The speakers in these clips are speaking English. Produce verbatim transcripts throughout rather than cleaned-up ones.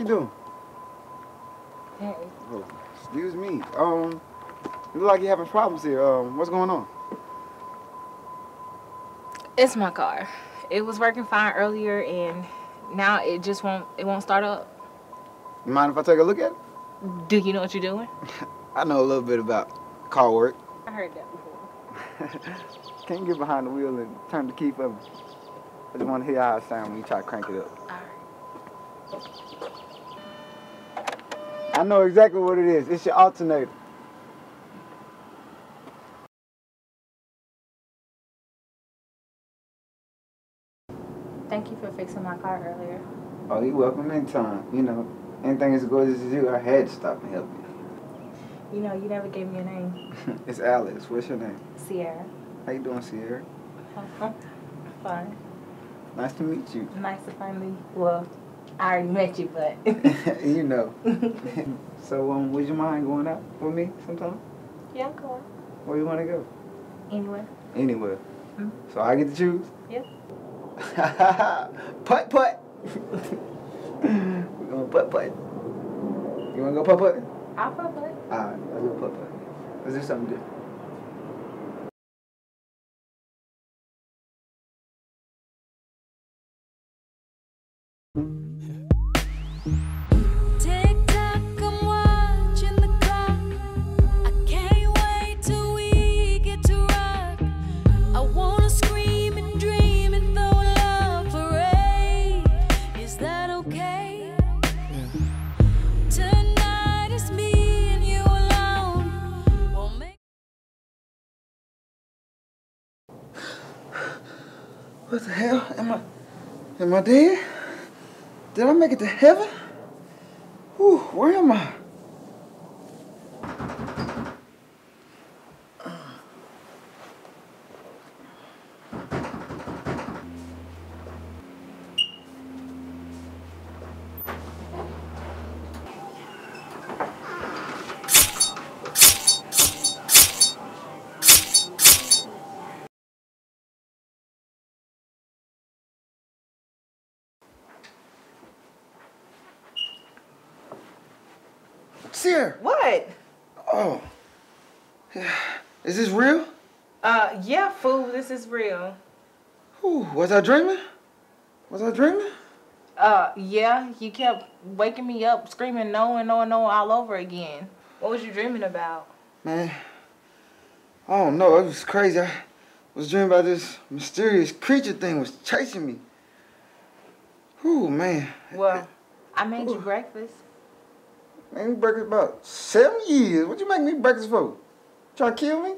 you doing? Hey. Oh, excuse me. Um, you look like you're having problems here. Um, what's going on? It's my car. It was working fine earlier, and now it just won't. It won't start up. You mind if I take a look at it? Do you know what you're doing? I know a little bit about car work. I heard that before. Can't get behind the wheel and turn the key for me. I just want to hear how it sounds when you try to crank it up. All right. I know exactly what it is. It's your alternator. Thank you for fixing my car earlier. Oh, you're welcome anytime. You know, anything as gorgeous as you, I had to stop and help you. You know, you never gave me a name. It's Alex. What's your name? Sierra. How you doing, Sierra? Fine. Nice to meet you. Nice to finally, well, I already met you, but. You know. So, um, would you mind going out with me sometime? Yeah, I'm going. Where you want to go? Anywhere. Anywhere. Mm-hmm. So I get to choose? Yep. Putt putt. We're going putt putt. You want to go putt putt? I'll putt putt. Alright, let's go putt putt. Let's do something different. What the hell? Am I am I dead? Did I make it to heaven? Whew, where am I? Sierra. What? Oh. Is this real? Uh, yeah, fool, this is real. Whew, was I dreaming? Was I dreaming? Uh, yeah, you kept waking me up screaming no and no and no all over again. What was you dreaming about? Man, I don't know, it was crazy. I was dreaming about this mysterious creature thing was chasing me. Whew, man. Well, I made Ooh. you breakfast. Man, we breakfast about seven years. What you make me breakfast for? Trying to kill me?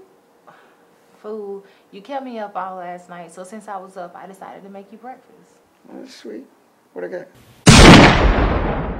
Fool, you kept me up all last night, so since I was up, I decided to make you breakfast. Oh, that's sweet. What I got?